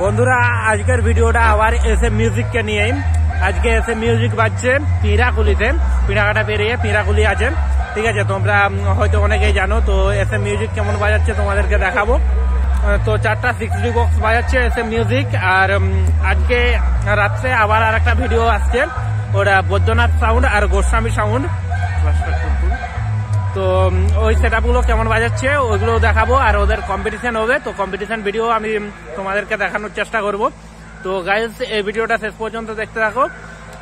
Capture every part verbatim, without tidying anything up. বন্ধুরা আজকের ভিডিওটা আবার এসে মিউজিককে নিয়ে। আজকে এসে মিউজিক বাজছে পিঁড়াকুলিতে, পিঁড়াকাটা পেরিয়ে পিঁড়াকুলি আছে, ঠিক আছে? তোমরা হয়তো অনেকেই জানো। তো এসে মিউজিক কেমন বাজাচ্ছে তোমাদেরকে দেখাবো। তো চারটা সিক্স ডি বক্স বাজাচ্ছে এসে মিউজিক। আর আজকে রাত্রে আবার আর একটা ভিডিও আসছে, ওরা বৈদ্যনাথ সাউন্ড আর গোস্বামী সাউন্ড। তো ওই সেট আপগুলো কেমন বাজাচ্ছে ওইগুলো দেখাবো, আর ওদের কম্পিটিশন হবে, তো কম্পিটিশন ভিডিও আমি তোমাদেরকে দেখানোর চেষ্টা করব। তো গাইজ এই ভিডিওটা শেষ পর্যন্ত দেখতে থাকো।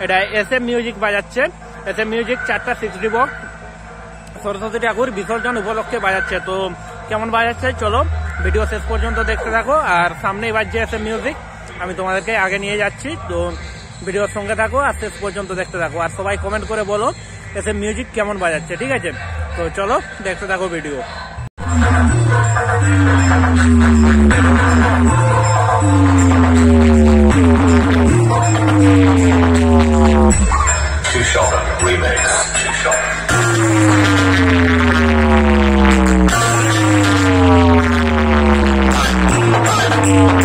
এটা এস এম মিউজিক বাজাচ্ছে, এস এম মিউজিক চারটা সিক্স ডি বক্স সরস্বতী ঠাকুর বিসর্জন উপলক্ষে বাজাচ্ছে। তো কেমন বাজাচ্ছে চলো ভিডিও শেষ পর্যন্ত দেখতে থাকো। আর সামনেই বাজছে এস এম মিউজিক, আমি তোমাদেরকে আগে নিয়ে যাচ্ছি। তো ভিডিওর সঙ্গে থাকো আর শেষ পর্যন্ত দেখতে থাকো, আর সবাই কমেন্ট করে বলো এস এম মিউজিক কেমন বাজাচ্ছে, ঠিক আছে? তো চলো দেখতে থাকো ভিডিও। Remix.